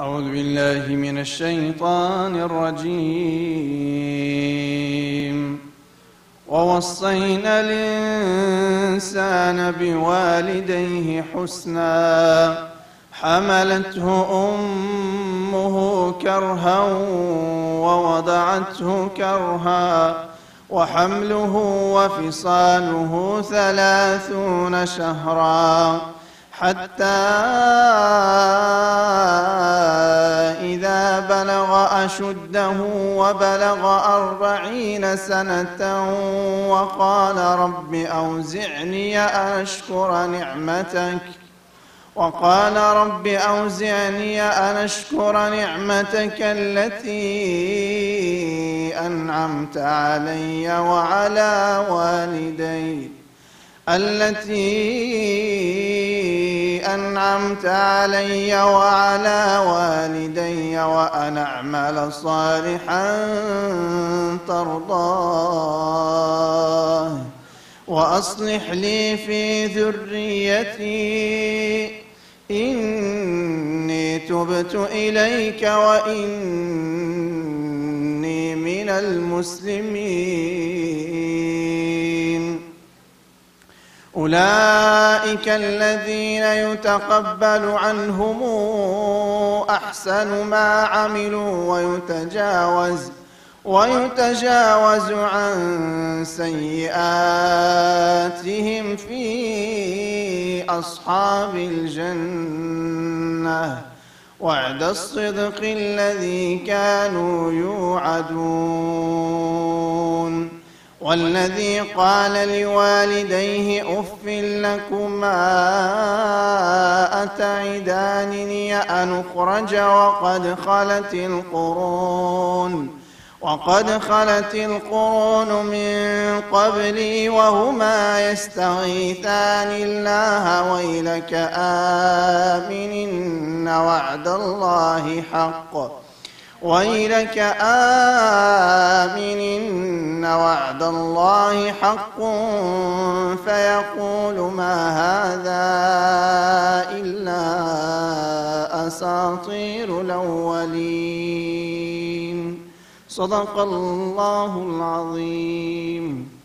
أعوذ بالله من الشيطان الرجيم. ووصينا الإنسان بوالديه حسنا حملته أمه كرها ووضعته كرها وحمله وفصاله 30 شهرا حتى إذا بلغ أشده وبلغ 40 سنة وقال رب أوزعني أن أشكر نعمتك التي أنعمت علي وعلى والدي وأن أعمل صالحا ترضاه وأصلح لي في ذريتي إني تبت إليك وإني من المسلمين. أولئك الذين يتقبل عنهم أحسن ما عملوا ويتجاوز عن سيئاتهم في أصحاب الجنة وعد الصدق الذي كانوا يوعدون. والذي قال لوالديه أف لكما أتعدانني أن أخرج وقد خلت القرون من قبلي وهما يستغيثان الله ويلك آمن إن وعد الله حق فيقول ما هذا إلا أساطير الأولين. صدق الله العظيم.